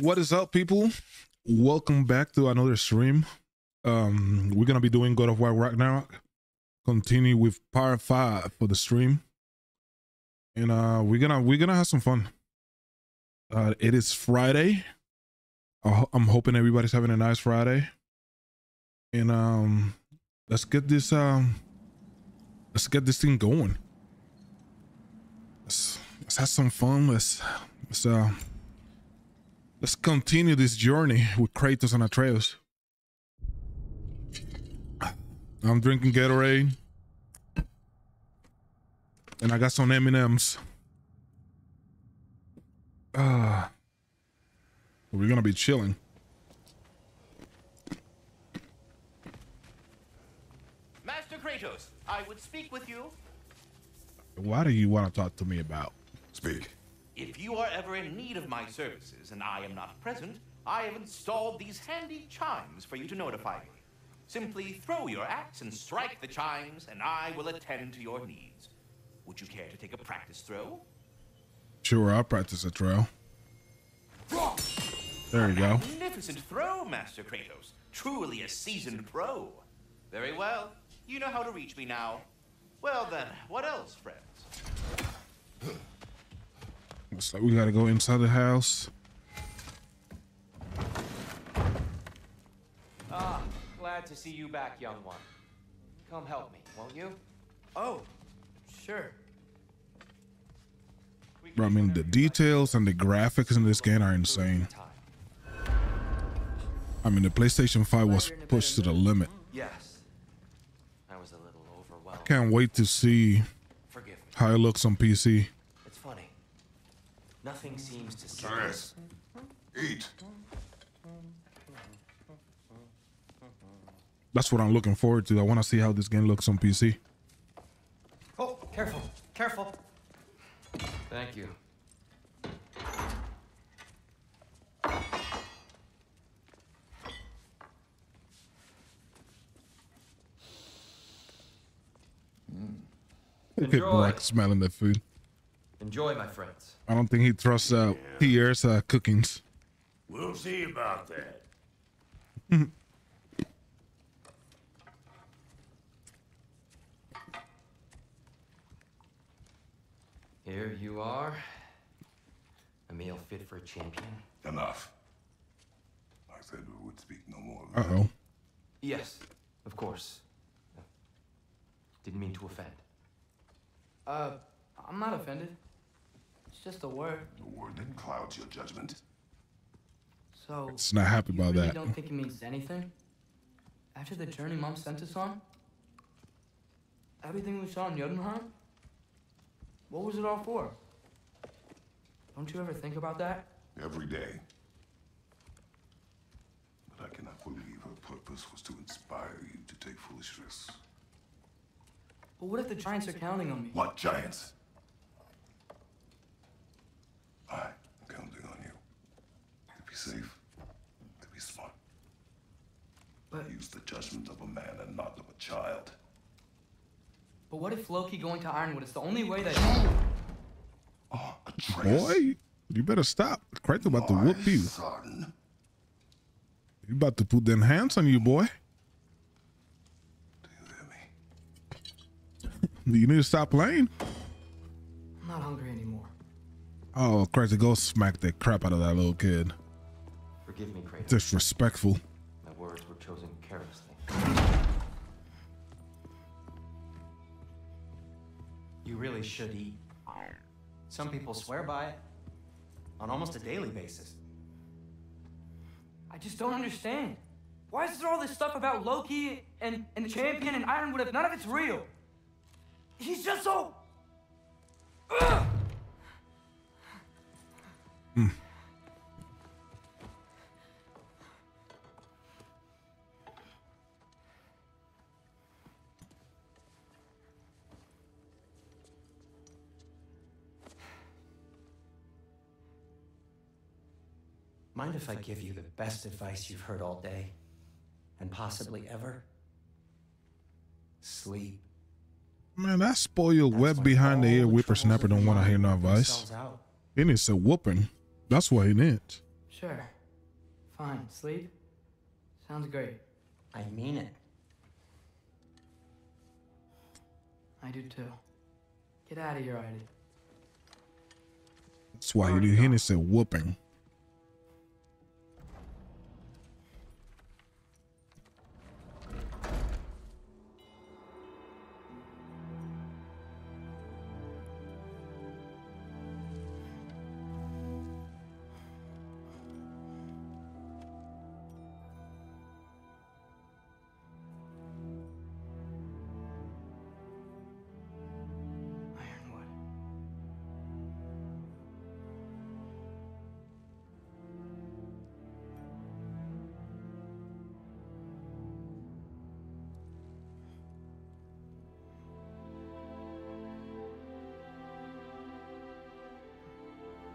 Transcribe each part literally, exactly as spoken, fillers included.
What is up, people? Welcome back to another stream. Um we're gonna be doing God of War Ragnarok, continue with part five for the stream, and uh we're gonna we're gonna have some fun. Uh it is Friday. I'm hoping everybody's having a nice Friday, and um let's get this um let's get this thing going. Let's, let's have some fun. Let's let's uh Let's continue this journey with Kratos and Atreus. I'm drinking Gatorade. And I got some M and Ms. Uh, we're gonna be chilling. Master Kratos, I would speak with you. What do you want to talk to me about? Speak. If you are ever in need of my services and I am not present, I have installed these handy chimes for you to notify me. Simply throw your axe and strike the chimes, and I will attend to your needs. Would you care to take a practice throw? Sure, I'll practice a throw. There you go. Magnificent throw, Master Kratos. Truly a seasoned pro. Very well. You know how to reach me now. Well then, what else, friends? Looks like we gotta go inside the house. Ah, glad to see you back, young one. Come help me, won't you? Oh, sure. Bro, I mean, the details and the graphics in this game are insane. I mean, the PlayStation five was pushed to the limit. Yes. I was a little overwhelmed. I can't wait to see how it looks on P C. Nothing seems to cease. Eat. That's what I'm looking forward to. I want to see how this game looks on P C. Oh, careful, careful. Thank you. Look at Black smelling that food. Enjoy, my friends. I don't think he trusts uh, yeah. Pierre's uh, cookings. We'll see about that. Mm-hmm. Here you are. A meal fit for a champion. Enough. I said we would speak no more of that. Uh-oh. Yes, of course. Didn't mean to offend. Uh, I'm not offended. Just a word. The word that clouds your judgment. So it's not happy about really that. I don't think it means anything. After the journey Mom sent us on, everything we saw in Jotunheim, what was it all for? Don't you ever think about that? Every day. But I cannot believe her purpose was to inspire you to take foolish risks. But what if the giants are counting on me? What giants? I'm counting on you to be safe, to be smart. But use the judgment of a man and not of a child. But what if Loki going to Ironwood is the only way that... Oh, Atreus. Boy, you better stop. Kratos about to whoop you. Son. You about to put them hands on you, boy. Do you hear me? You need to stop playing. I'm not hungry anymore. Oh, Kratos, go smack the crap out of that little kid. Forgive me, Kratos. Disrespectful. My words were chosen carelessly. You really should eat. Some people swear by it on almost a daily basis. I just don't understand. Why is there all this stuff about Loki and, and the champion and Ironwood if none of it's real? He's just so... Ugh! Mm. Mind if I give you the best advice you've heard all day, and possibly ever? Sleep. Man, that spoiled web behind the ear whippersnapper don't want to hear no advice. He needs a whooping. That's what he needs. Sure. Fine. Sleep? Sounds great. I mean it. I do too. Get out of here already. That's why you do Hennessy whooping.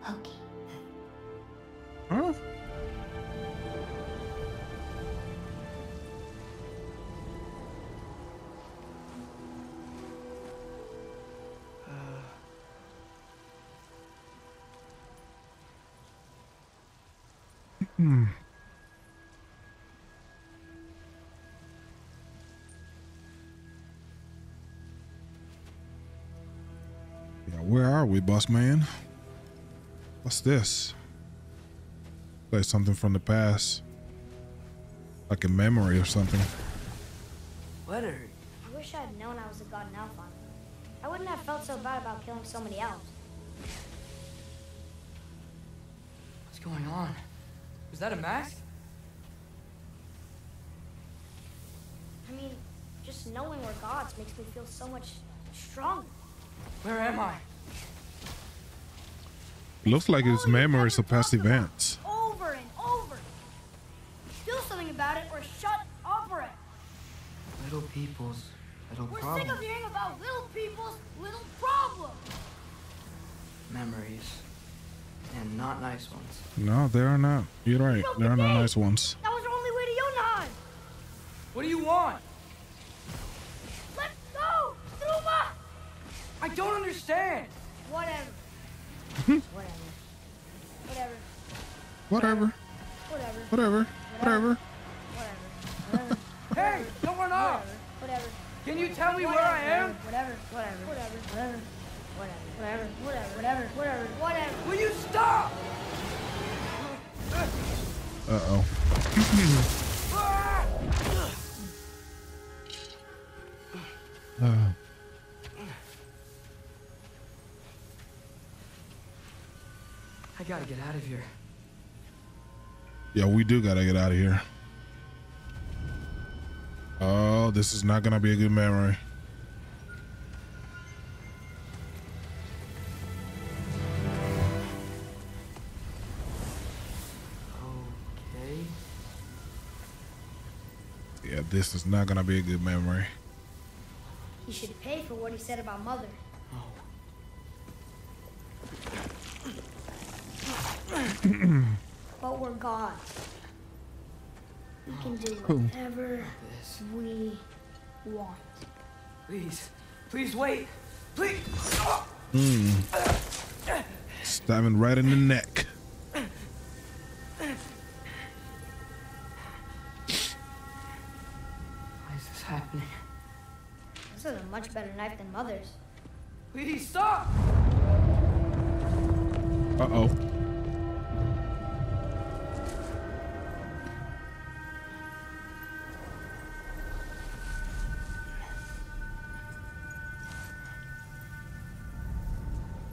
Okay. Huh? Uh. Hmm. Yeah, where are we, boss man? What's this? Like something from the past. Like a memory or something. Letter. I wish I had known I was a god and elf on it. I wouldn't have felt so bad about killing so many elves. What's going on? Was that a mask? I mean, just knowing we're gods makes me feel so much stronger. Where am I? Looks like his memory is past events. Over and over. Do something about it or shut up for it. Little people's little problems. We're sick of hearing about little people's little problems. Memories. And not nice ones. No, they are not. You're right. They are not nice ones. That was our only way to Jotnar. What do you want? Let's go, Suma! I don't understand. Whatever. Whatever. Whatever. Whatever. Whatever. Whatever. Whatever. Hey, don't run off. Whatever. Can you tell me where I am? Whatever. Whatever. Whatever. Whatever. Whatever. Whatever. Whatever. Whatever. Will you stop? Uh oh. uh. I gotta get out of here. Yeah, we do gotta get out of here. Oh, this is not gonna be a good memory. Okay. Yeah, this is not gonna be a good memory. He should pay for what he said about Mother. Oh. But we're gods. We can do whatever oh. we want. Please, please wait. Please. Mm. Stabbing right in the neck. Why is this happening? This is a much better knife than Mother's. Please stop. Uh oh.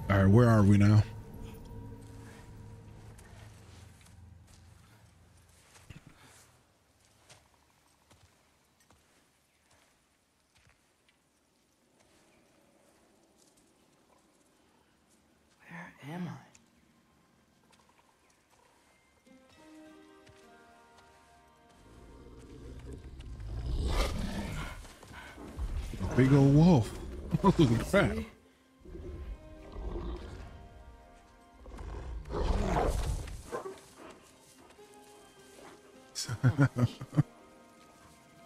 All right, where are we now? Where am I? A big old wolf. Holy crap.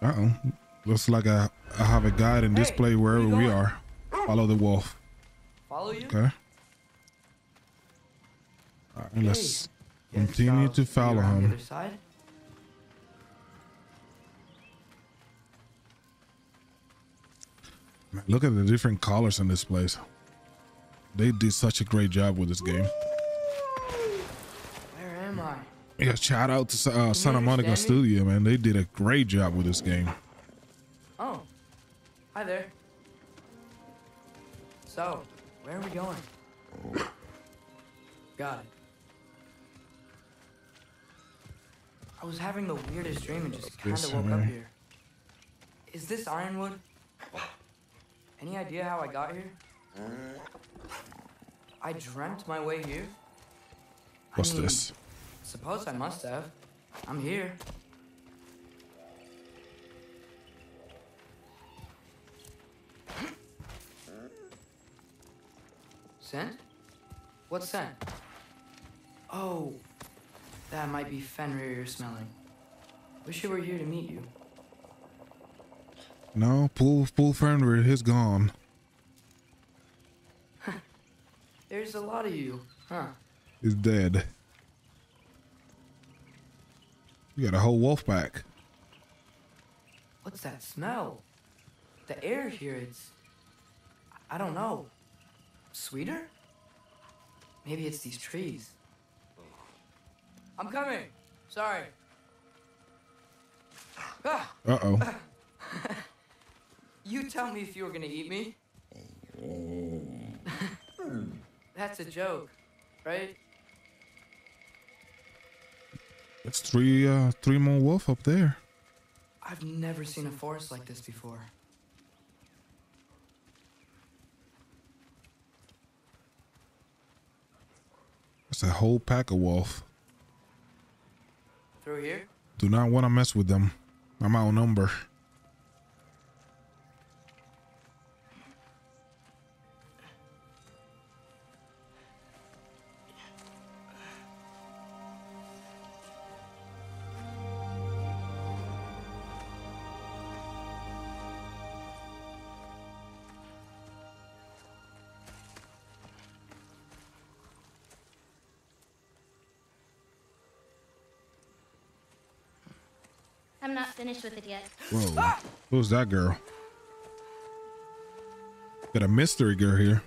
Uh-oh. Looks like I, I have a guide and display hey, wherever we are. Follow the wolf. Follow you? Okay. All right, hey. let's Yes, continue so to follow him. Man, look at the different colors in this place. They did such a great job with this game. Where am I? Yeah, shout out to uh, Santa Monica Studio, man. They did a great job with this game. Oh, hi there. So, where are we going? Got it. I was having the weirdest dream and just kind of woke up here. Is this Ironwood? Any idea how I got here? I dreamt my way here. What's I mean, this? Suppose I must have. I'm here. Scent? What scent? Oh, that might be Fenrir you're smelling. Wish you were here to meet you. No, pull, pull Fenrir, he's gone. There's a lot of you, huh? He's dead. You got a whole wolf pack. What's that smell? The air here, it's... I don't know. Sweeter? Maybe it's these trees. I'm coming. Sorry. Ah. Uh-oh. You tell me if you were gonna eat me. That's a joke, right? It's three, uh, three more wolf up there. I've never seen a forest like this before. It's a whole pack of wolf. Through here? Do not want to mess with them. I'm outnumbered. I'm not finished with it yet. Whoa. Who's that girl? Got a mystery girl here.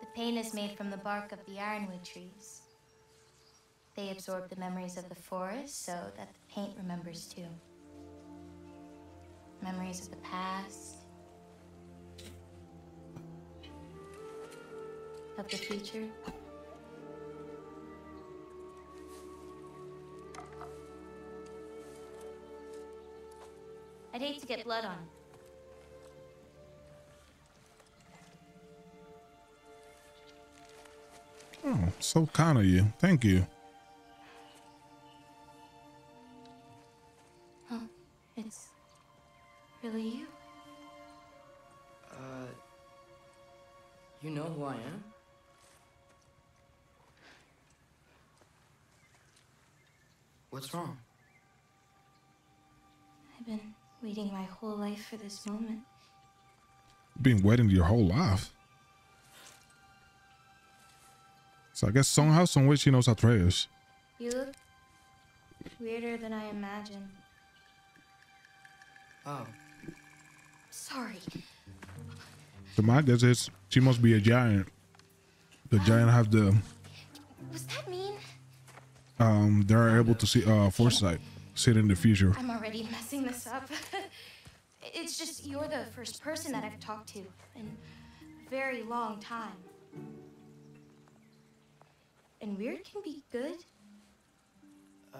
The paint is made from the bark of the ironwood trees. They absorb the memories of the forest so that the paint remembers too. Memories of the past. Of the future. I'd hate to get blood on. Oh, so kind of you. Thank you. Huh? It's really you? Uh, you know who I am? What's wrong? I've been... waiting my whole life for this moment. You've been waiting your whole life. So I guess somehow, some way she knows Atreus. You look weirder than I imagined. Oh. Sorry. So my guess is she must be a giant. The giant have the... Was that mean? Um, they're able to see uh, foresight. See it in the future. I'm already messing this up. It's just you're the first person that I've talked to in a very long time. And weird can be good. Uh,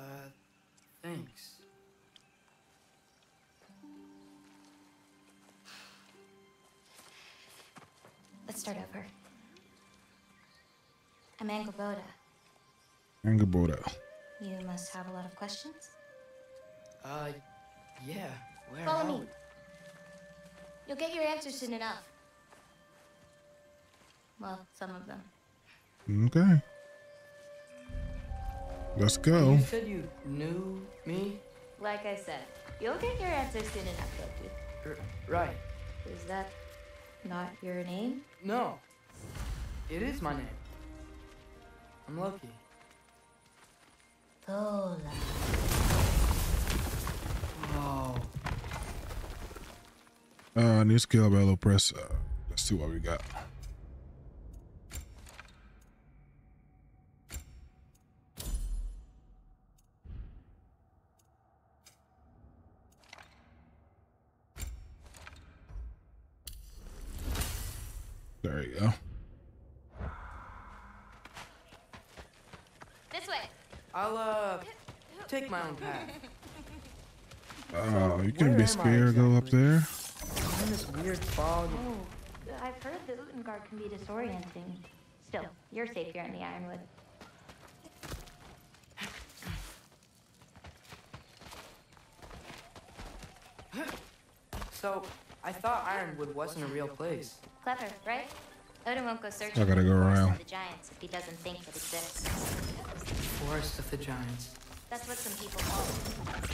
thanks. Let's start over. I'm Angrboda. Angrboda. You must have a lot of questions. Uh, yeah. Where Follow are... me. You'll get your answers soon enough. Well, some of them. Okay. Let's go. You said you knew me? Like I said, you'll get your answers soon enough, Loki. R right. Is that not your name? No. It is my name. I'm Loki. Tola. Oh. Uh, new skill by Lopress. Uh, let's see what we got. There you go. This way. I'll uh take my own path. Oh, you can be scared. Go up there. I'm in this weird fog. Oh, I've heard that Utgard can be disorienting. Still, you're safe here in the Ironwood. So, I thought Ironwood wasn't a real place. Clever, right? Odin won't go searching. I gotta go around. The giants, if he doesn't think it exists. Forest of the Giants. That's what some people call it.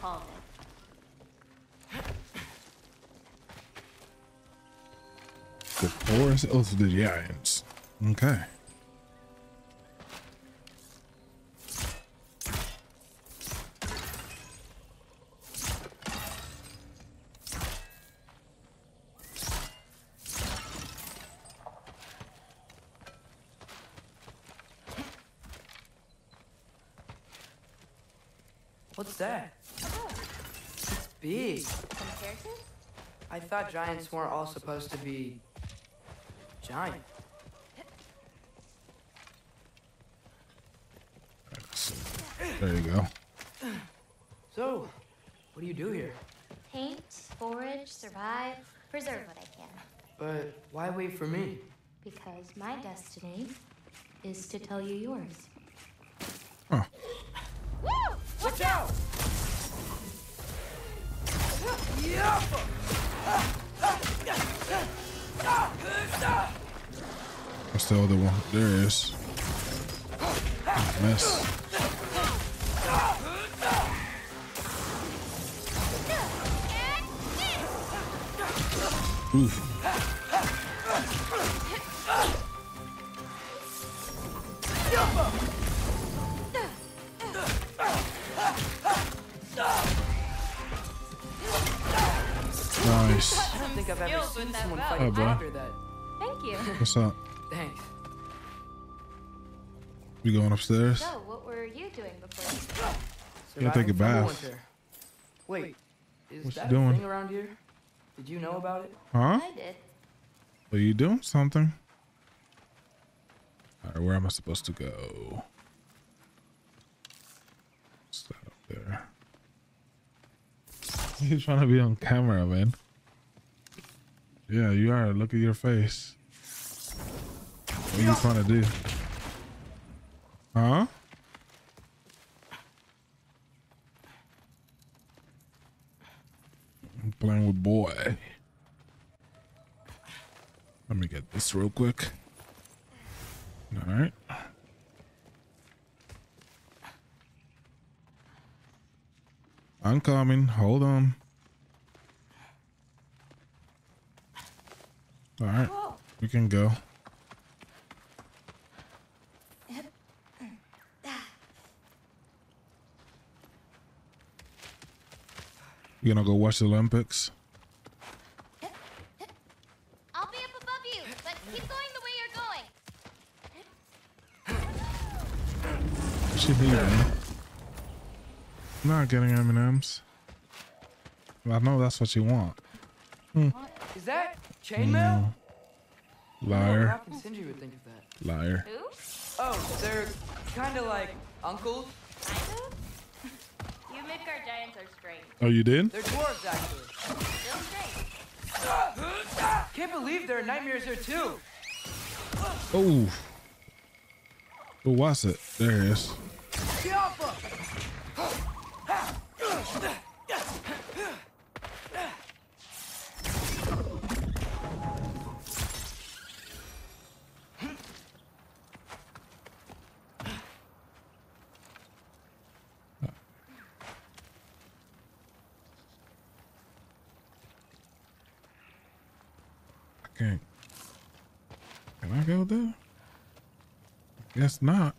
Called it. The forest of the giants. Okay. What's that? Oh. It's big. Compared to? I thought giants weren't all supposed to be. Giant. There you go. So, what do you do here? Paint, forage, survive, preserve what I can. But why wait for me? Because my destiny is to tell you yours. Huh. Woo! Watch out! Yeah! What's the other one? There is. Mess. Oof. Nice. I don't think I've ever seen someone fight oh, after that. Thank you. What's up? Thanks. You going upstairs? So, what were you doing before? Yeah, take a bath. Wait, is what that you doing? Thing around here? Did you know about it? Huh? I did. Are you doing something? All right, where am I supposed to go? What's that up there? You're trying to be on camera, man. Yeah, you are. Look at your face. What are you trying to do? Huh? I'm playing with boy. Let me get this real quick. All right. I'm coming. Hold on. All right. Whoa. You can go. You gonna go watch the Olympics? I'll be up above you, but keep going the way you're going. She here, man. Not getting M and Ms. I know that's what you want. Hmm. Is that chainmail? Mm. Liar. Oh, Sindri would think of that. Liar. Who? Oh, they're kind of like uncles. You make our giants are straight. Oh, you did? They're dwarves, actually. Still straight. Can't believe their nightmares are too. Oh. Who was it? There it is. Can I go there? Guess not.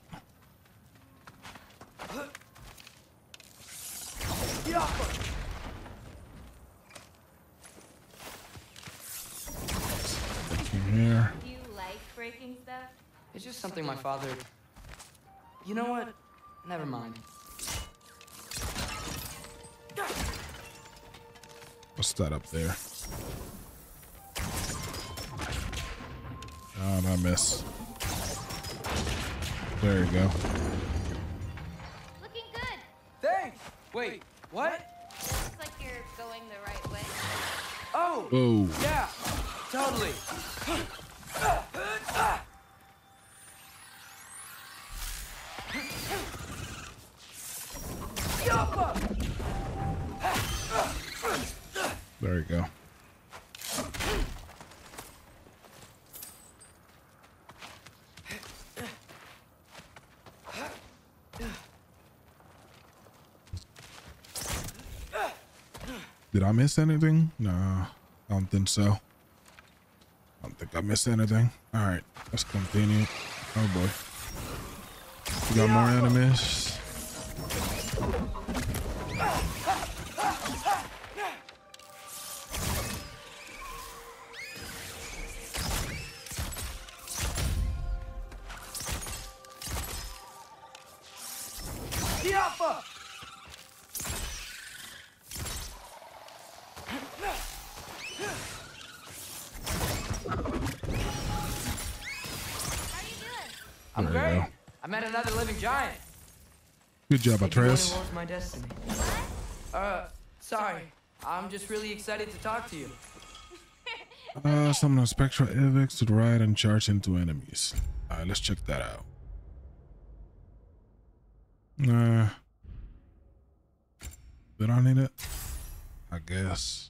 Here. Do you like breaking stuff? It's just something my father... You know what? Never mind. What's that up there? Oh, I miss. There you go. Looking good. Thanks. Wait, what? Looks like you're going the right way. Oh. Oh. Yeah. Totally. There you go. Did I miss anything? Nah, I don't think so. I don't think I missed anything. All right, let's continue. Oh boy, we got more enemies. Giant. Good job, Atreus. My destiny. Uh, sorry. I'm just really excited to talk to you. uh, summon a spectral elix to the right and charge into enemies. All right, let's check that out. Uh, did I need it? I guess.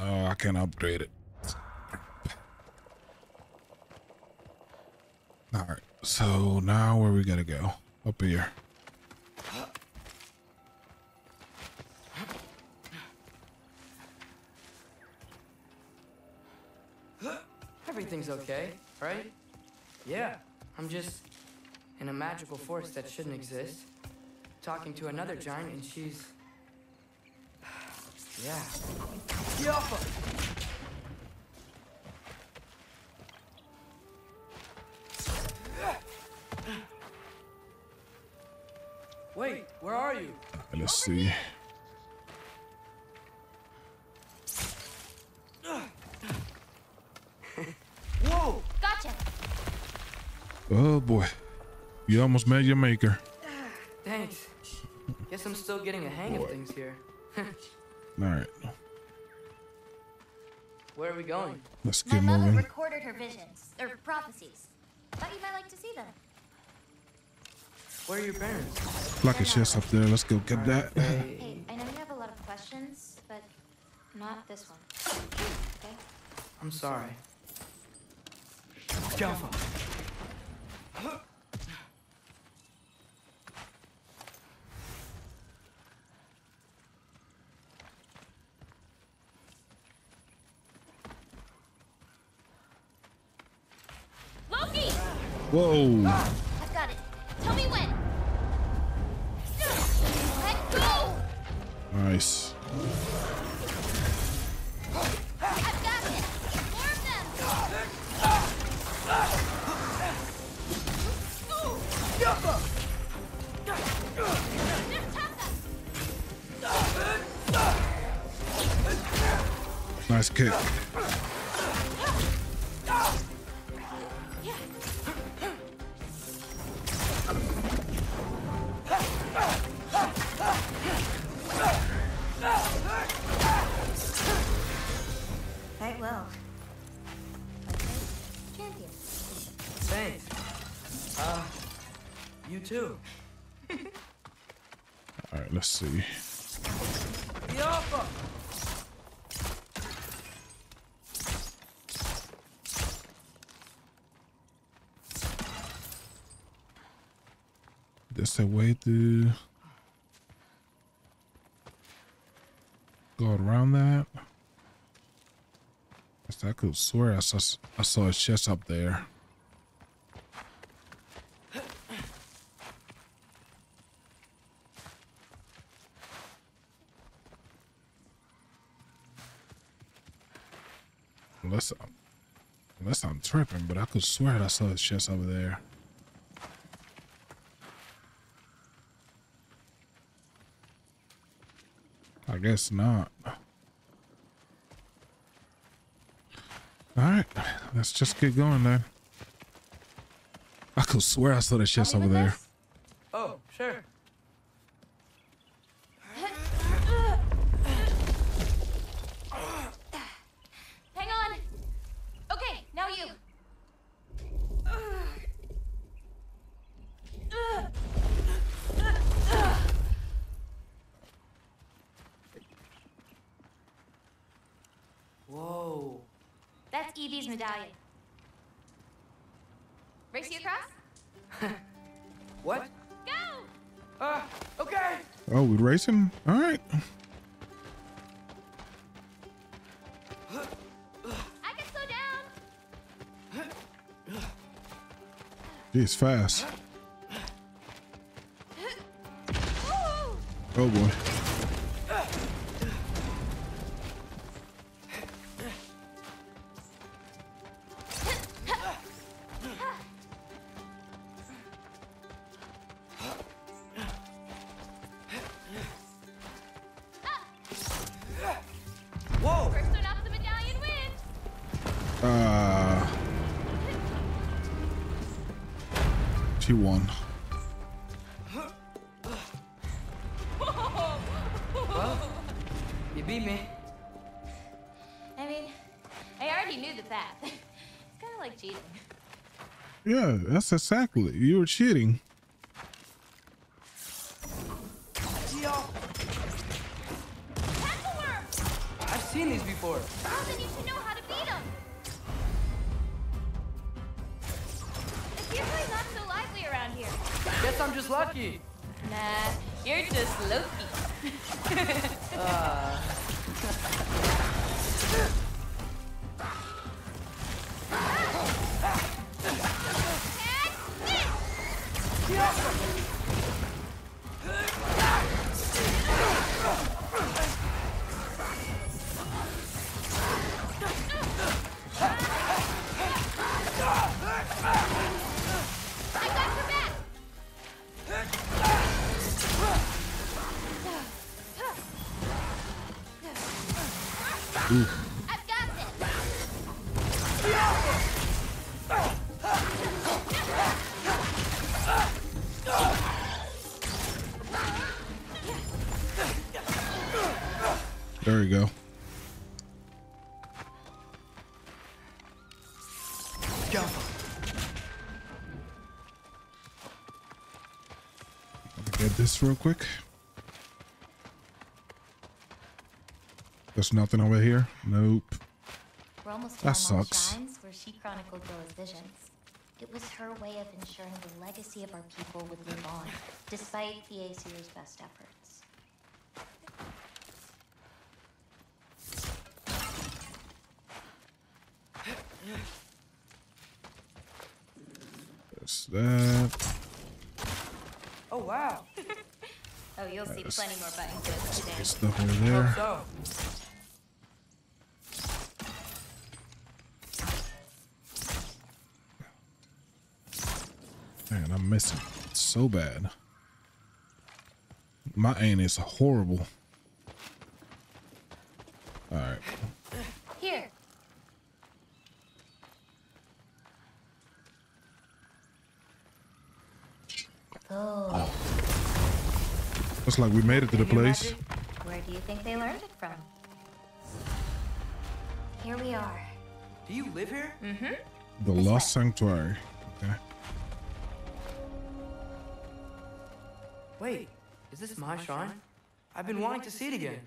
Oh, I can upgrade it. All right. So now where we gotta go? Up here. Everything's okay, right? Yeah, I'm just in a magical forest that shouldn't exist, talking to another giant, and she's... Yeah. Yala! Wait, where are you? Let's see. Whoa! Gotcha. Oh boy, you almost made your maker. Thanks. Guess I'm still getting the hang boy. of things here. All right. Where are we going? Let's get moving. My mother recorded her visions or prophecies. Thought you might like to see them. Where are your parents? Like a chest up there. Let's go get that. Hey, I know you have a lot of questions, but not this one. Okay? I'm sorry. Java. Loki! Whoa. I've got it. Tell me when. Let's go. Nice. I've got it. More of them. Nice kick. Right, well. Champion. Thanks. Uh, you too. All right, let's see. The offer. There's a way to go around that. I could swear I saw, I saw a chest up there. Unless, unless I'm tripping, but I could swear I saw his chest over there. I guess not. Alright, let's just get going then. I could swear I saw the chest over there. This? Oh, sure. Hang on. Okay, now you. Whoa. That's Evie's medallion. Race you across? What? Go! Uh, okay! Oh, we're racing? Alright. I can slow down! He's fast. Oh boy. That's exactly. You were cheating. I've seen these before. Well, then you should know how to beat them. It's usually not so lively around here. Guess I'm just lucky. Nah, you're just Loki. uh. There we go. Go. Get this real quick. There's nothing over here. Nope. We're almost that sucks. Where she chronicled Rilla's visions. It was her way of ensuring the legacy of our people would live on, despite the A C U's best efforts. That's that. Oh wow! Oh, you'll see that's, plenty more buttons today. Stuff over there. Oh, so. Man, I'm missing so bad. My aim is horrible. All right. Looks like we made it to the place. Where do you think they learned it from? Here we are. Do you live here? Mm-hmm. The That's Lost right. Sanctuary. Okay. Wait, is this my shrine? I've been wanting to see it again.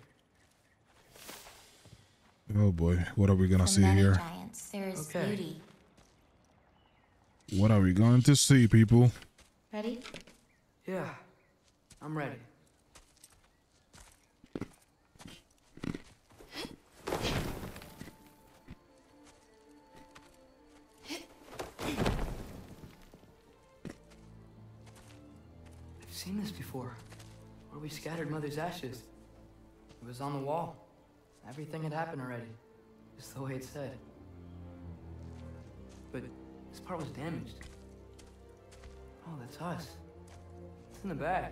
Oh boy, what are we gonna see here? Giants, there is okay. beauty. What are we going to see, people? Ready? Yeah, I'm ready. Seen this before, where we scattered Mother's ashes. It was on the wall. Everything had happened already, just the way it said. but this part was damaged. Oh, that's us. It's in the bag.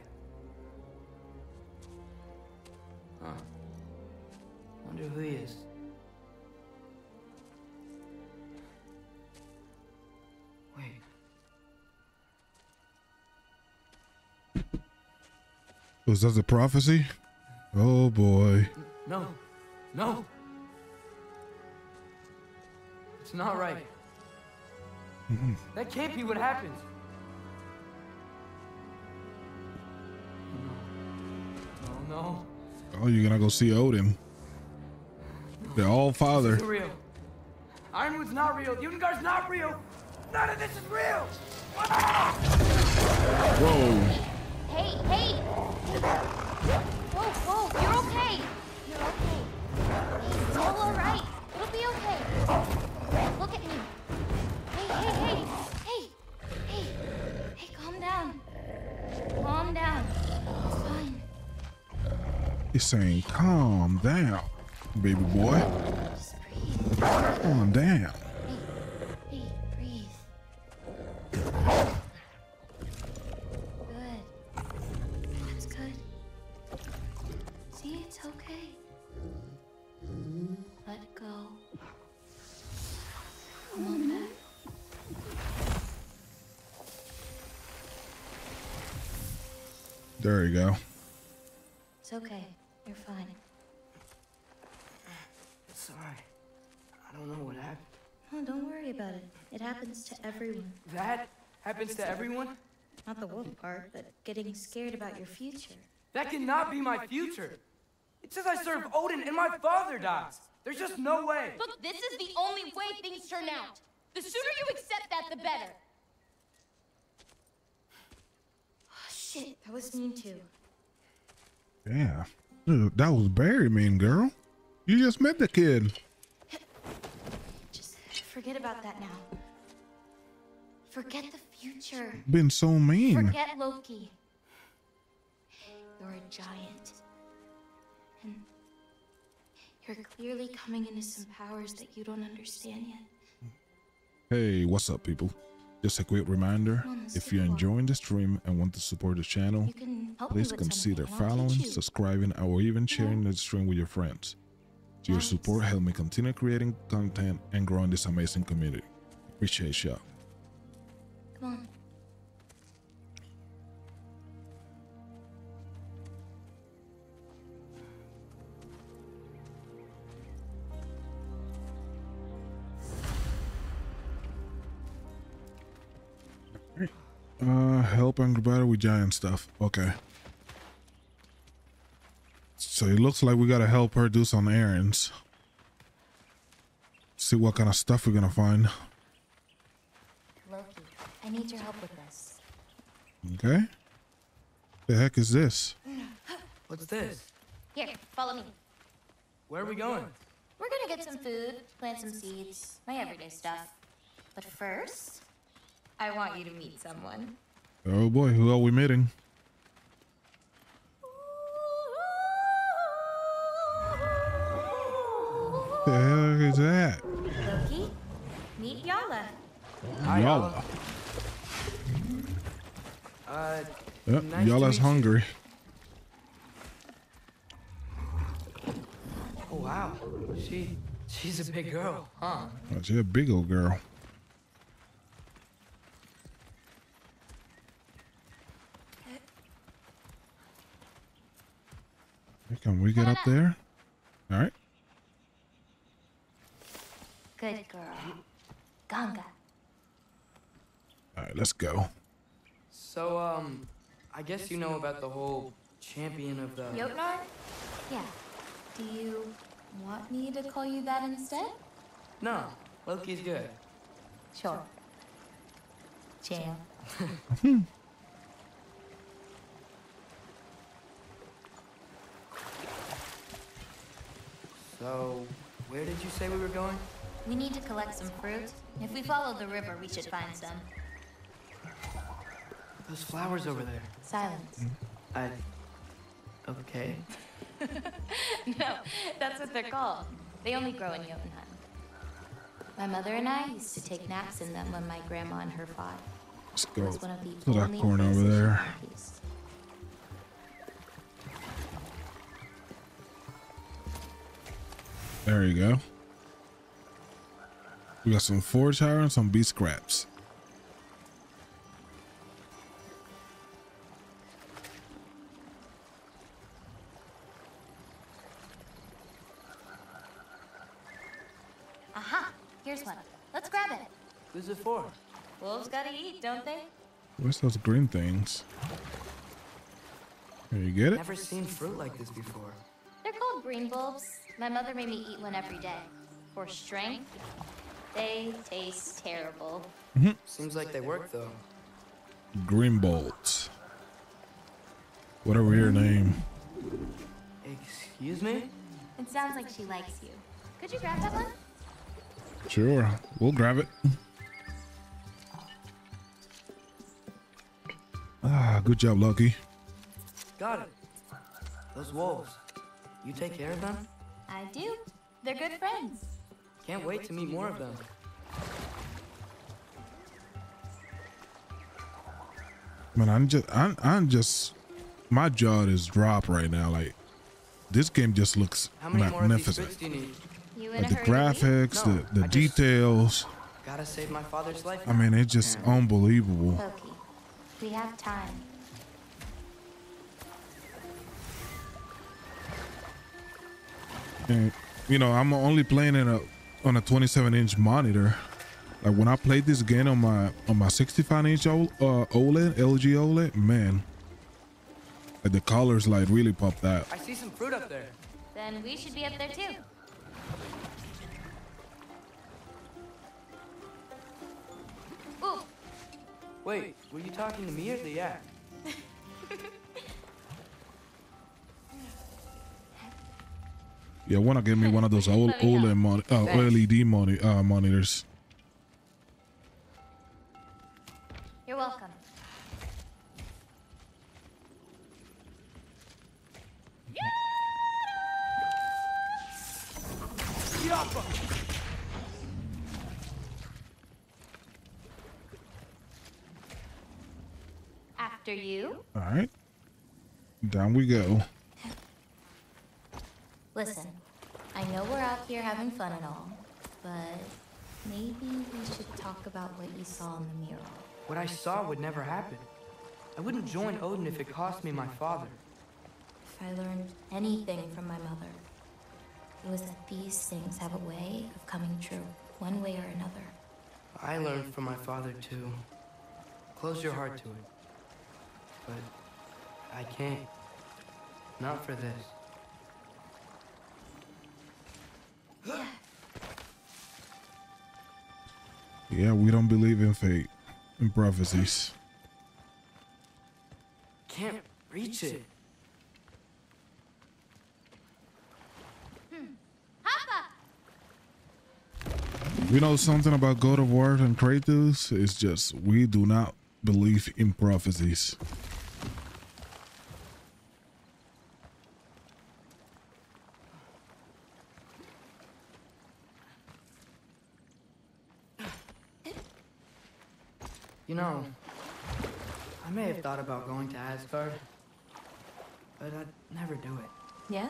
Huh. Wonder who he is. Wait. Was that the prophecy? Oh boy. No. No. It's not right. That can't be what happens. No. No, no. Oh, you're gonna go see Odin. The All-Father. This isn't real. Ironwood's not real. Utgard's not real. None of this is real. Ah! Whoa. Hey, hey. Whoa, whoa. You're okay. You're okay. It's all alright. It'll be okay. Look at me. Hey, hey, hey, hey, hey, calm down. Calm down. It's fine. It's saying calm down, baby boy. Just breathe. Calm down. Hey, hey, breathe. Good. That's good. See, it's okay. Let go. Come on back. There you go. It's okay. You're fine. It's alright. I don't know what happened. Oh, don't worry about it. It happens to everyone. That happens to everyone? Not the wolf part, but getting scared about your future. That cannot be my future. It says I serve Odin and my father dies. There's just no way. Look, this is the only way things turn out. The sooner you accept that, the better. Shit, that was mean too. Yeah, dude, that was very mean, girl. You just met the kid. Just forget about that now. Forget the future. Been so mean. Forget Loki. You're a giant, and you're clearly coming into some powers that you don't understand yet. Hey, what's up, people? Just a quick reminder, if you're enjoying the stream and want to support the channel, please consider following, subscribing, or even sharing the stream with your friends. Your support helps me continue creating content and growing this amazing community. Appreciate y'all. Come on. Uh, help Angrboda with giant stuff. Okay. So it looks like we gotta help her do some errands. See what kind of stuff we're gonna find. Loki, I need your help with this. Okay. The heck is this? What's this? Here, follow me. Where are we going? We're gonna get some food, plant some seeds, my everyday stuff. But first, I want you to meet someone. Oh boy, who are we meeting? The hell is that? Loki, meet Yala. Hi, Yala. Uh, yep, nice Yala's hungry. Oh wow, she she's a big girl, huh? Oh, she's a big old girl. Can we get up there? All right. Good girl. Ganga. All right, let's go. So, um, I guess you know about the whole champion of the... Jotnar? Yeah. Do you want me to call you that instead? No. Loki's good. Sure. Champ. So, where did you say we were going? We need to collect some fruit. If we follow the river, we should find some. Those flowers over there. Silence. Mm-hmm. I... Okay. No, that's what they're called. They only grow in Jotunheim. My mother and I used to take naps in them when my grandma and her fought. Let's go to that corner over there. Movies. There you go. We got some forge hire and some beef scraps. Aha! Here's one. Let's grab it. Who's it for? Wolves gotta eat, don't they? Where's those green things? There, you get it? Never seen fruit like this before. They're called green bulbs. My mother made me eat one every day. For strength. They taste terrible. Mm-hmm. Seems like they work though. Green bolts. Whatever your name. Excuse me? It sounds like she likes you. Could you grab that one? Sure, we'll grab it. Ah, good job, Loki. Got it. Those wolves. You take care of them? I do. They're good friends. Can't wait to meet more of them. Man, I'm just, I'm, I'm just, my jaw is dropped right now. Like, this game just looks magnificent. Like the graphics, the the details. Gotta save my father's life. I mean, it's just unbelievable. Okay. We have time. And you know, I'm only playing in a. on a twenty-seven inch monitor. Like when I played this game on my on my sixty-five inch uh, OLED, L G OLED, man, like the colors like really popped out. I see some fruit up there. Then we should be up there too. Ooh. Wait, were you talking to me or the act? Yeah, wanna give me one of those old OLED mon uh, L E D moni uh, monitors. You're welcome. After you. All right. Down we go. Listen, I know we're out here having fun and all, but maybe we should talk about what you saw in the mural. What I saw would never happen. I wouldn't join Odin if it cost me my father. If I learned anything from my mother, it was that these things have a way of coming true, one way or another. I learned from my father too. Close your heart to it. But I can't. Not for this. Yeah, we don't believe in fate and prophecies. Can't reach it. Hmm. Hop up. We know something about God of War and Kratos. It's just we do not believe in prophecies. You know, I may have thought about going to Asgard, but I'd never do it. Yeah?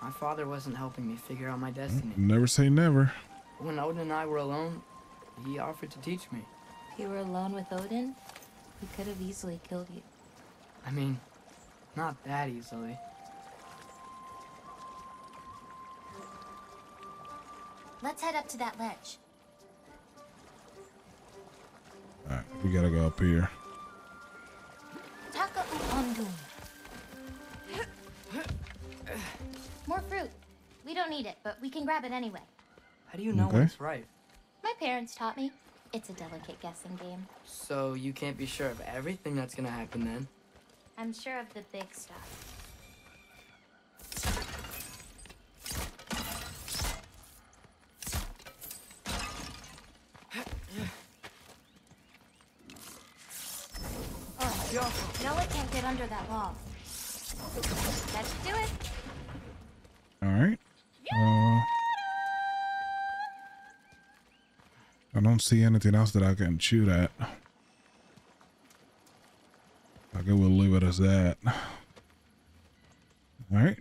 My father wasn't helping me figure out my destiny. Never say never. When Odin and I were alone, he offered to teach me. If you were alone with Odin, he could have easily killed you. I mean, not that easily. Let's head up to that ledge. All right, we gotta go up here. More fruit. We don't need it, but we can grab it anyway. How do you know okay. what's right? My parents taught me. It's a delicate guessing game. So you can't be sure of everything that's gonna happen then? I'm sure of the big stuff. Yala can't get under that wall. That should do it. All right. Uh, I don't see anything else that I can shoot at. I guess we'll leave it as that. Alright.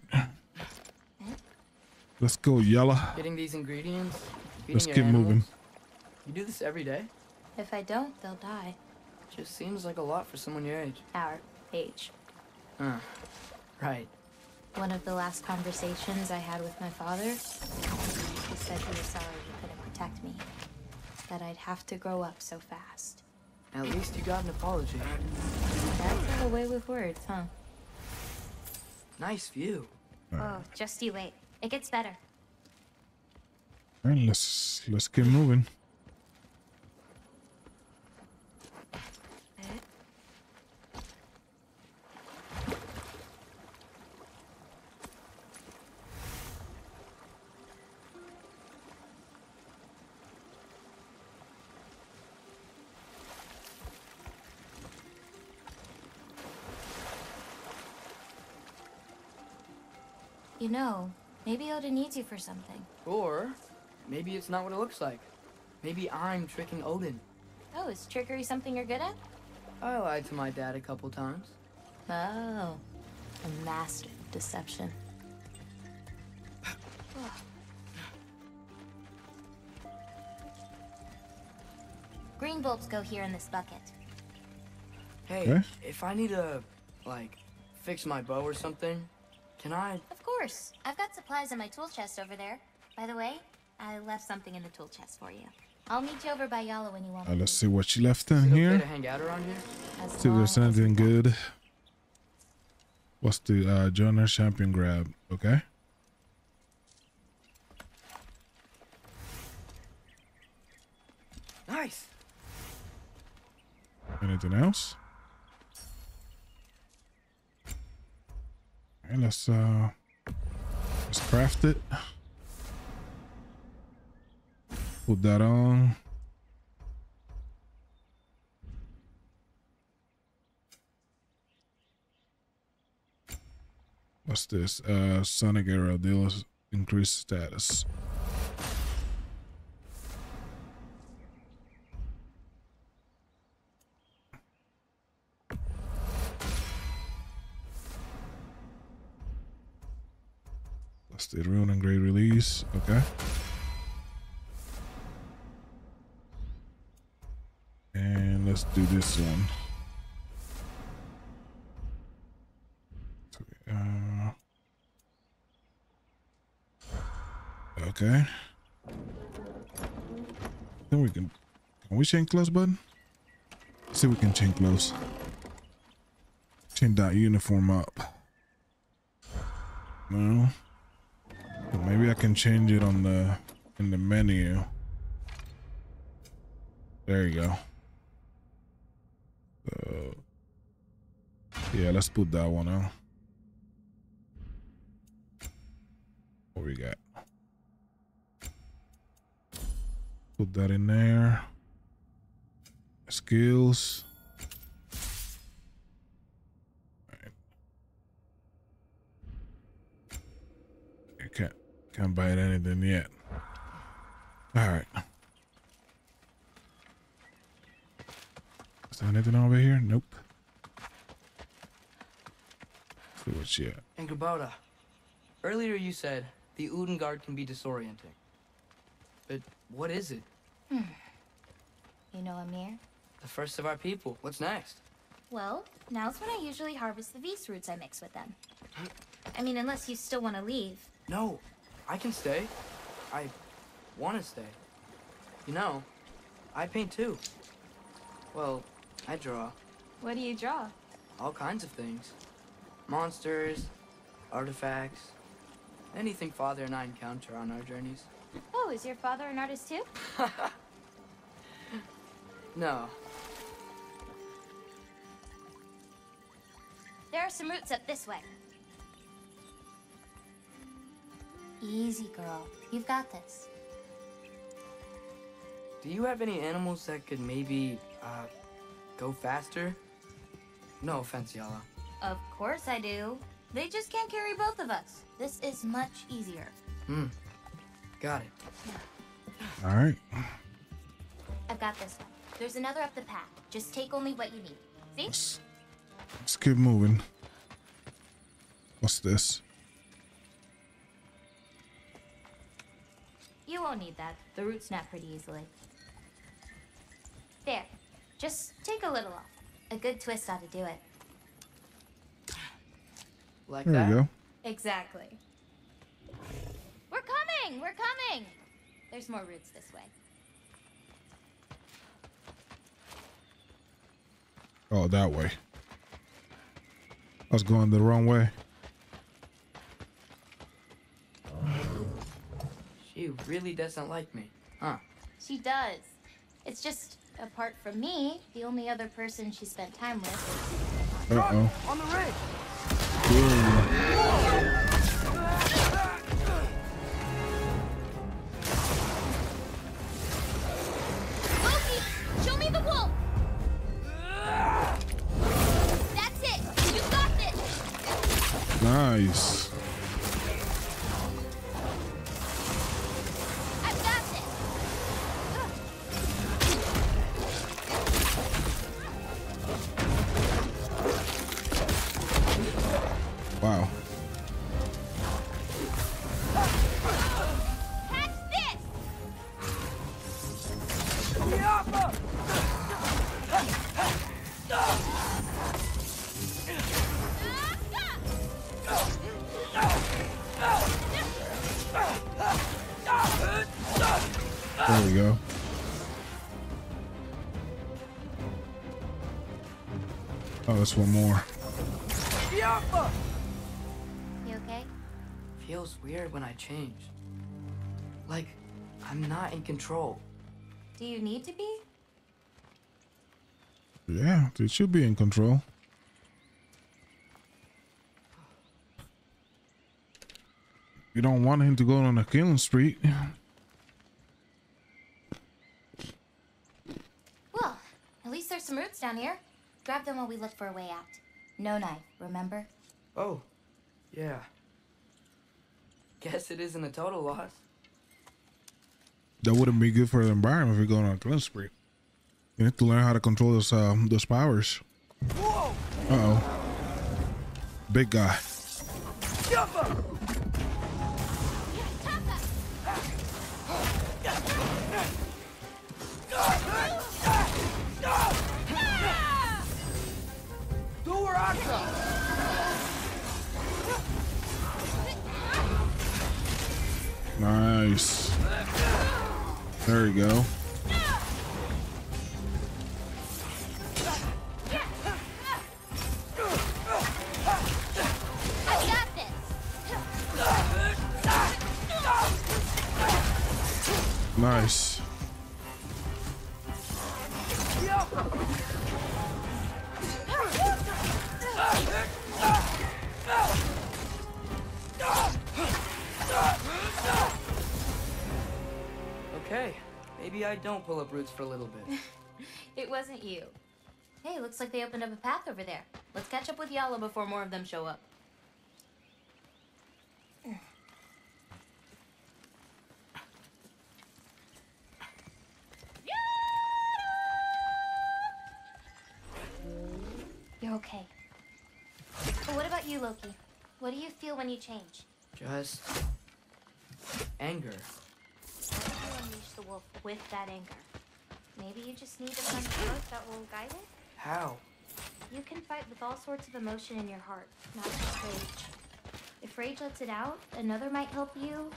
Let's go, Yala. Getting these ingredients. Let's keep animals. moving. You do this every day? If I don't, they'll die. Just seems like a lot for someone your age. Our age. Huh. Right. One of the last conversations I had with my father, he said he was sorry he couldn't protect me. That I'd have to grow up so fast. At least you got an apology. That's not a way with words, huh? Nice view. Oh, just you wait. It gets better. Alright, let's let's get moving. You know, maybe Odin needs you for something. Or maybe it's not what it looks like. Maybe I'm tricking Odin. Oh, is trickery something you're good at? I lied to my dad a couple times. Oh, a master of deception. Green bulbs go here in this bucket. Hey, okay. If I need to, like, fix my bow or something, can I? Of course. I've got supplies in my tool chest over there. By the way, I left something in the tool chest for you. I'll meet you over by Yala when you want. Uh, let's see what she left down here. Okay to hang out around here? Let's see if there's anything good. What's the uh, Jotnar champion grab? Okay. Nice. Anything else? And let's uh let's craft it. Put that on. What's this? Uh sonic arrow deals increased status. The ruin and great release. Okay. And let's do this one. Uh, okay. Then we can. Can we change clothes button? Let's see if we can change clothes. Change that uniform up. No. Maybe I can change it on the in the menu. There you go. So, yeah, let's put that one on. What we got? Put that in there. Skills. Can't buy anything yet. All right. Is there anything over here? Nope. Let's see what's here. Angrboda, earlier you said the Utgard can be disorienting. But what is it? Hmm. You know Amir? The first of our people. What's next? Well, now's when I usually harvest the V's roots I mix with them. I mean, unless you still want to leave. No. I can stay. I want to stay. You know, I paint too. Well, I draw. What do you draw? All kinds of things. Monsters, artifacts, anything Father and I encounter on our journeys. Oh, is your father an artist too? No. There are some roots up this way. Easy, girl. You've got this. Do you have any animals that could maybe, uh, go faster? No offense, Yala. Of course I do. They just can't carry both of us. This is much easier. Hmm. Got it. All right. I've got this one. There's another up the path. Just take only what you need. See? Let's, let's keep moving. What's this? You won't need that. The root snap pretty easily. There. Just take a little off. A good twist ought to do it. Like there that? There you go. Exactly. We're coming! We're coming! There's more roots this way. Oh, that way. I was going the wrong way. She really doesn't like me, huh? She does. It's just, apart from me, the only other person she spent time with. Uh oh. On the ridge. Loki, show me the wolf. That's it. You got this. Nice. One more. You okay? Feels weird when I change. Like, I'm not in control. Do you need to be? Yeah, you should be in control. You don't want him to go on a killing spree. Well, at least there's some roots down here. Grab them while we look for a way out. No knife, remember? Oh, yeah. Guess it isn't a total loss. That wouldn't be good for the environment if you're going on a killing spree. You need to learn how to control those um, those powers. Whoa! Uh-oh. Big guy. Nice. There you go. Nice. Okay, maybe I don't pull up roots for a little bit. It wasn't you. Hey, looks like they opened up a path over there. Let's catch up with Yala before more of them show up. You're okay. But what about you, Loki? What do you feel when you change? Just anger. Unleash the wolf with that anger. Maybe you just need to find a book that will guide it? How? You can fight with all sorts of emotion in your heart, not just rage. If rage lets it out, another might help you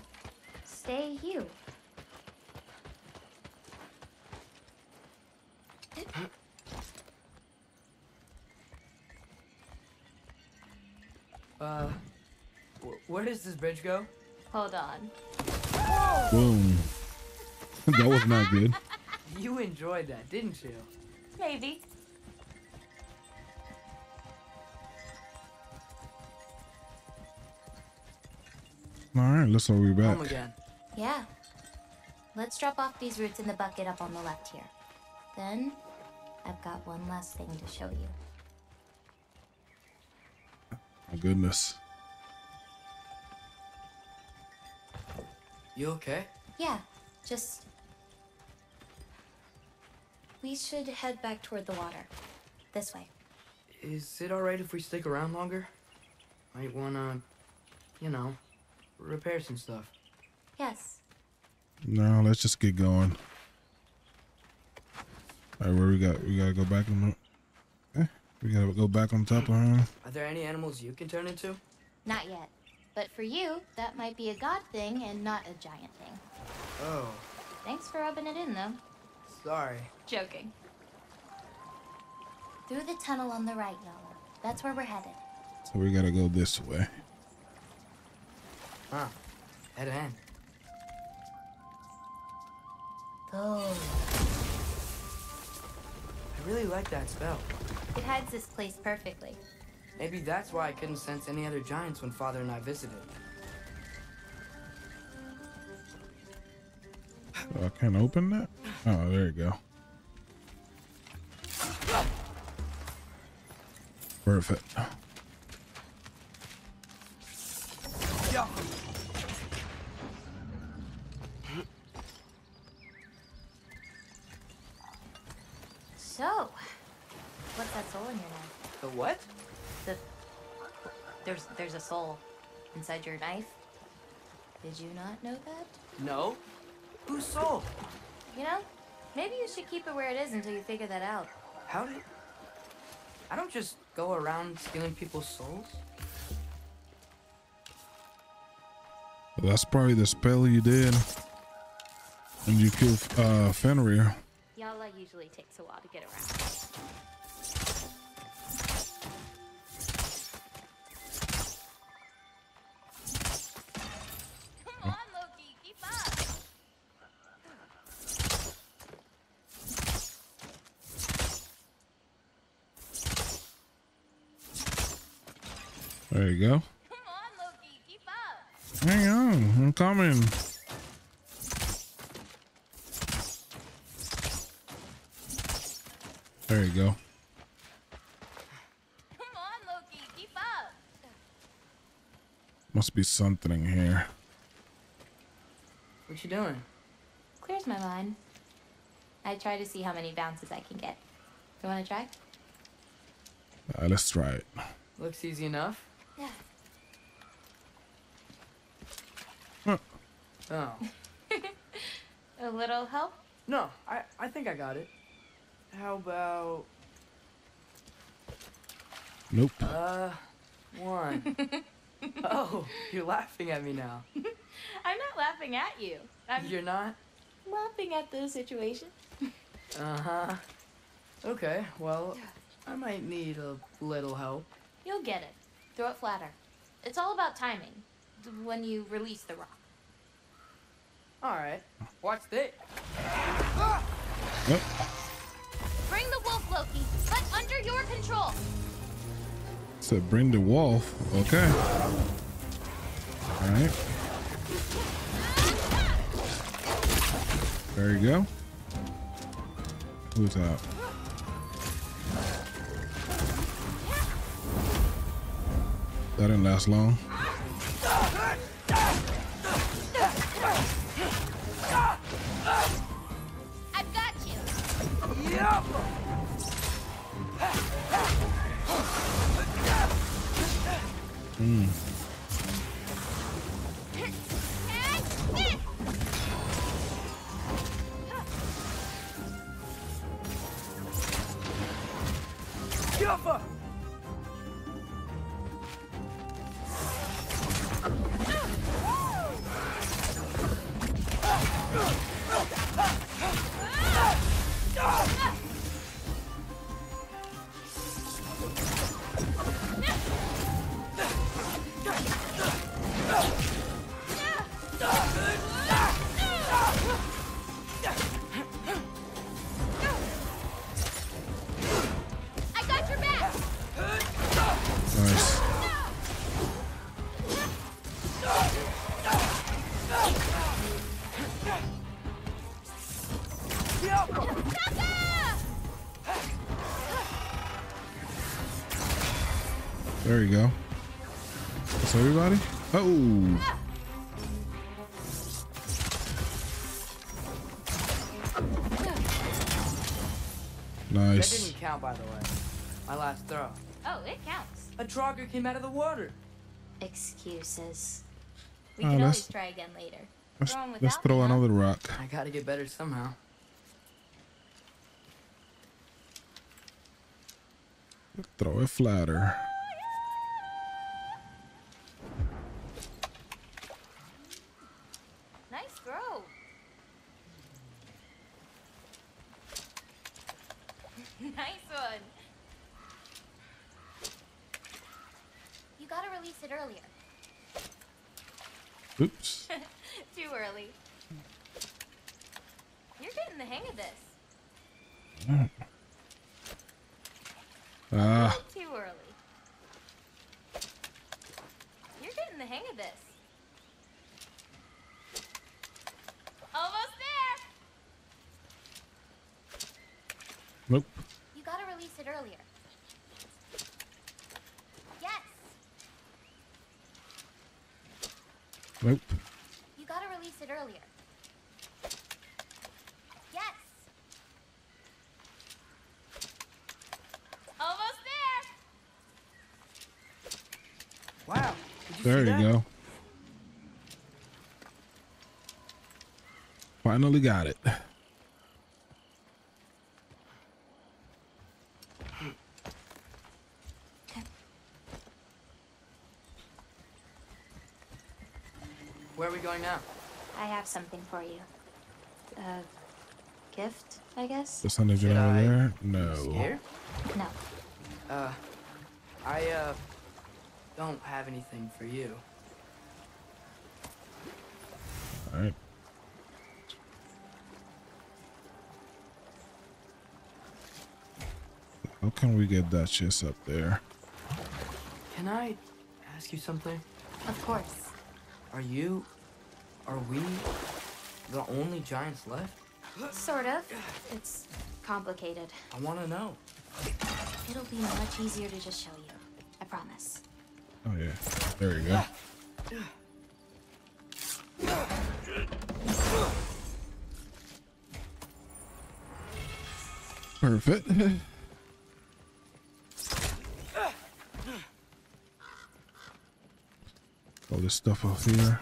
stay you. Uh, where does this bridge go? Hold on. Boom. That was not good. You enjoyed that, didn't you? Maybe. All right, let's all be back. Home again. Yeah. Let's drop off these roots in the bucket up on the left here. Then, I've got one last thing to show you. My goodness. You okay? Yeah, just We should head back toward the water. This way. Is it alright if we stick around longer? Might wanna, you know, repair some stuff. Yes. No, let's just get going. Alright, where we got? We gotta go back on the... Eh, we gotta go back on top of her. Are there any animals you can turn into? Not yet. But for you, that might be a god thing and not a giant thing. Oh. Thanks for rubbing it in, though. Sorry. Joking. Through the tunnel on the right, Yala. That's where we're headed. So we gotta go this way. Huh. Head in. Oh. I really like that spell. It hides this place perfectly. Maybe that's why I couldn't sense any other giants when Father and I visited. So I can't open that? Oh, there you go. Perfect. Yeah. So, what's that soul in your knife? The what? The there's there's a soul inside your knife. Did you not know that? No. Whose soul? You know, maybe you should keep it where it is until you figure that out. How did? I don't just go around stealing people's souls. Well, that's probably the spell you did when you killed uh, Fenrir. Yala usually takes a while to get around. Come on, Loki, keep up. There you go. Come on, Loki, keep up. Hang on, I'm coming. There you go. Come on, Loki, keep up. Must be something here. What you doing? Clears my mind. I try to see how many bounces I can get. You want to try? Uh, let's try it. Looks easy enough. Yeah. Huh. Oh. A little help? No, I I think I got it. How about... Nope. Uh, one. Oh, you're laughing at me now. I'm not laughing at you. I'm you're not? Laughing at the situation. Uh-huh. Okay, well, I might need a little help. You'll get it. Throw it flatter. It's all about timing. When you release the rock. All right. Watch this. Ah! Yep. Bring the wolf, Loki, but under your control. So bring the wolf, okay. All right. There you go. Who's out? That didn't last long. Mm. There you go. That's everybody. Oh. Nice. That didn't count, by the way. My last throw. Oh, it counts. A Draugr came out of the water. Excuses. We oh, can always try again later. Let's, let's throw me, another huh? rock. I gotta get better somehow. Throw it flatter. Nice throw. Nice one. You gotta release it earlier. Oops. Too early. You're getting the hang of this. Mm. Ah. Too early. You're getting the hang of this. Almost there. Nope. You gotta release it earlier. Yes. Nope. You gotta release it earlier. Yes. Almost there. Wow. Did you there see you that? Go. Finally got it. Where are we going now? I have something for you. Uh, gift, I guess. There's something over I there. No. Scared? No. Uh, I uh don't have anything for you. All right. How can we get that shit up there? Can I ask you something? Of course. Are you, are we the only giants left? Sort of. It's complicated. I want to know. It'll be much easier to just show you. I promise. Oh yeah. There you go. Perfect. All this stuff off here.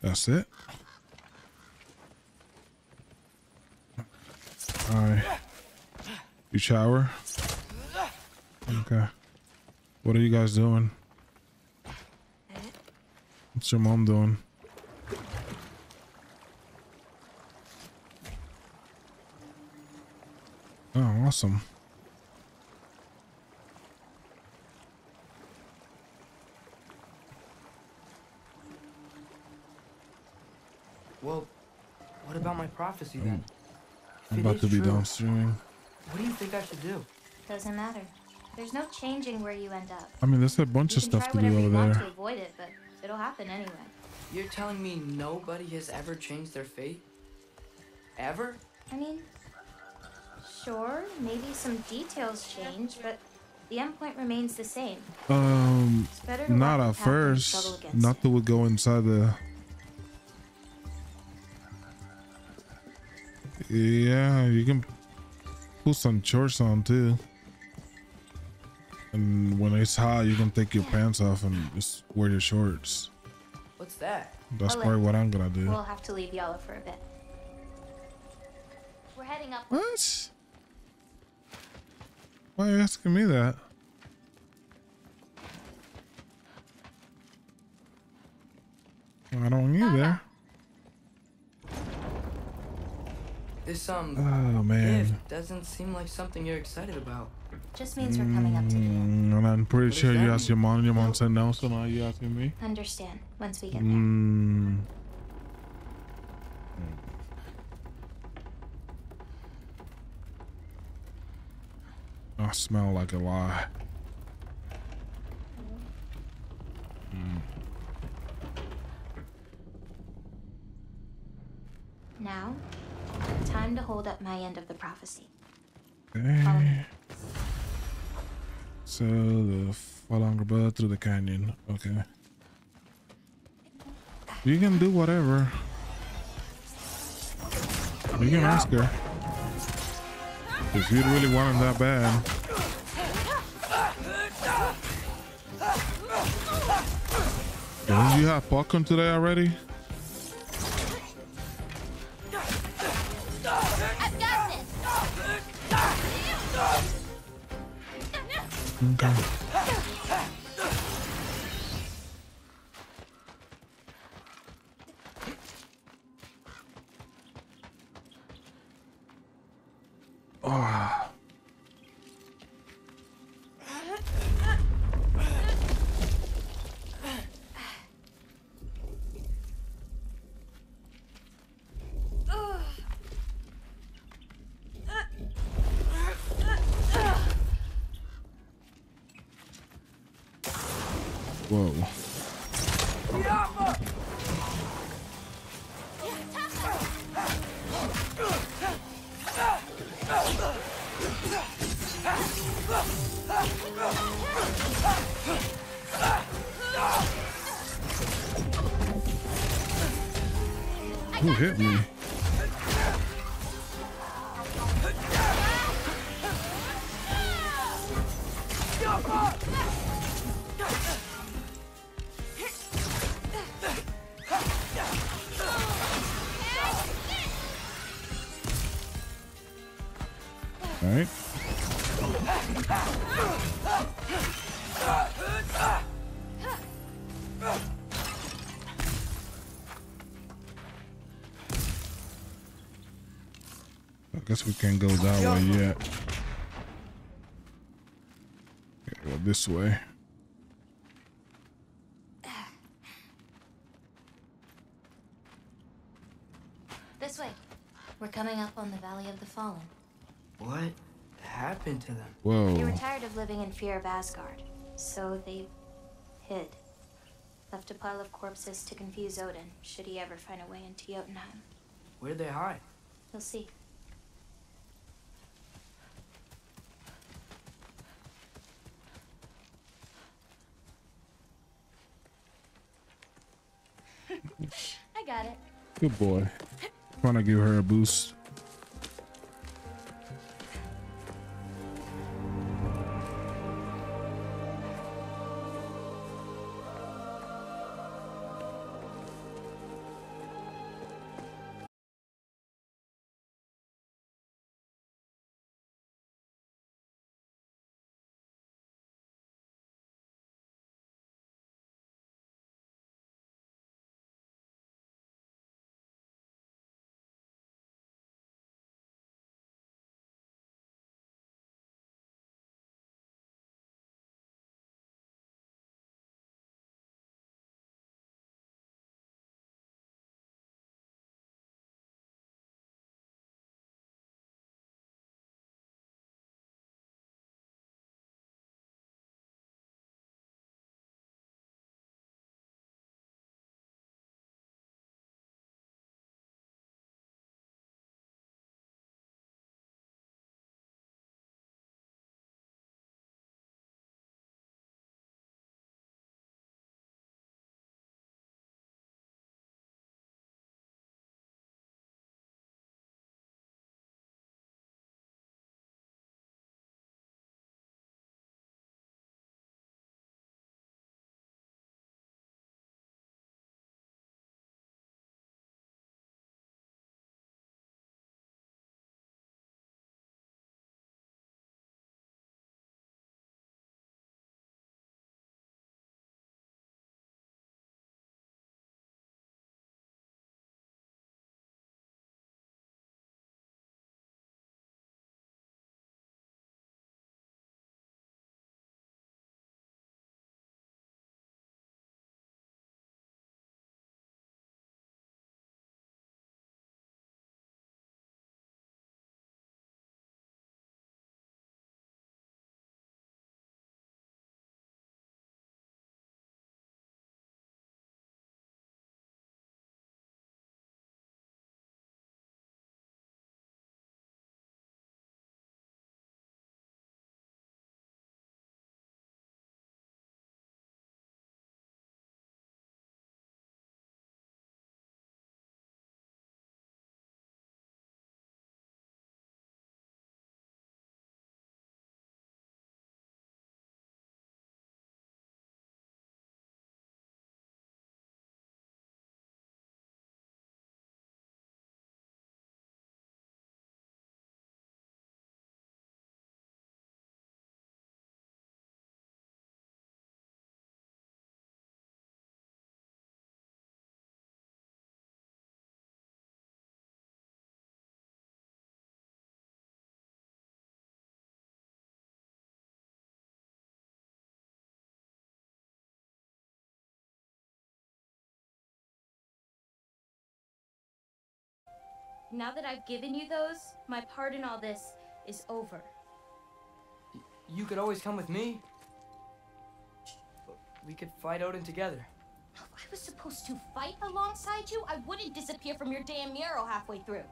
That's it. All right. You shower. Okay. What are you guys doing? What's your mom doing? Oh, awesome. Well, what about my prophecy then? I'm about to be done streaming. What do you think I should do? Doesn't matter. There's no changing where you end up. I mean, there's a bunch of stuff to do over there. To avoid it, but it'll happen anyway. You're telling me nobody has ever changed their fate? Ever? I mean, sure, maybe some details change, but the endpoint remains the same. Um, not at first. Nothing would go inside the. Yeah, you can put some shorts on too. And when it's hot, you can take your pants off and just wear your shorts. What's that? That's probably what I'm gonna do. We'll have to leave Yala for a bit. We're heading up. What? Why are you asking me that? I don't either. This um oh, man. gift doesn't seem like something you're excited about. Just means we're coming up to the end. Mm, and I'm pretty what sure you asked your mom and your mom said no, so now you're asking me. Understand. Once we get there. Mm. I smell like a lie. Mm. Now? Time to hold up my end of the prophecy. Okay. So the Angrboda through the canyon. Okay. You can do whatever. You can ask her. If you really want him that bad. Didn't you have popcorn today already? Okay. Oh. Who hit me? We can't go that way yet. Okay, well, this way. This way. We're coming up on the Valley of the Fallen. What happened to them? Whoa. They were tired of living in fear of Asgard, so they hid. Left a pile of corpses to confuse Odin, should he ever find a way into Jotunheim. Where'd they hide? You'll see. I got it. Good boy. Trying to give her a boost. Now that I've given you those, my part in all this is over. You could always come with me. We could fight Odin together. If I was supposed to fight alongside you, I wouldn't disappear from your damn mural halfway through.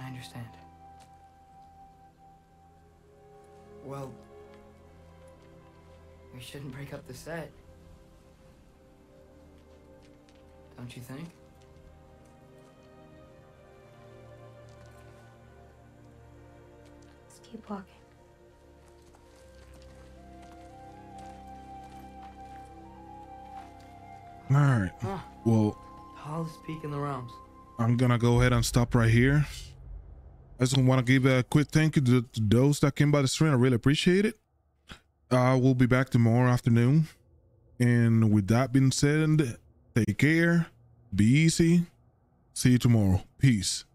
I understand. Well, we shouldn't break up the set. Don't you think? Let's keep walking. All right. Huh. Well, tallest peak in the realms. I'm gonna go ahead and stop right here. I just want to give a quick thank you to, to those that came by the stream. I really appreciate it. Uh, we'll be back tomorrow afternoon. And with that being said, take care, be easy. See you tomorrow. Peace.